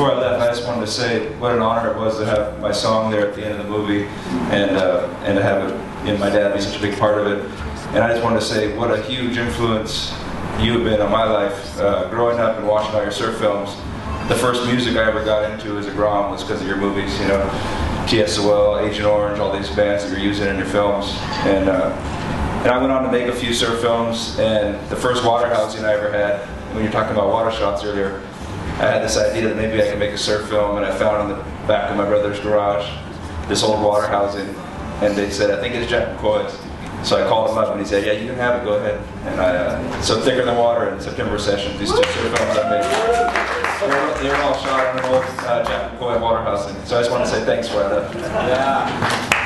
before I left, I just wanted to say what an honor it was to have my song there at the end of the movie, and to have it, and my dad be such a big part of it. And I just wanted to say what a huge influence you have been on my life. Growing up and watching all your surf films, the first music I ever got into as a Grom was because of your movies, you know, TSOL, Agent Orange, all these bands that you're using in your films. And I went on to make a few surf films, and the first water housing I ever had, when you're talking about water shots earlier, I had this idea that maybe I could make a surf film, and I found in the back of my brother's garage this old water housing, and they said, I think it's Jack McCoy's. So I called him up and he said, yeah, you can have it, go ahead. And so Thicker Than Water and September Session, these two surf films I made, they were all shot on an old Jack McCoy water housing. So I just want to say thanks for that. Yeah.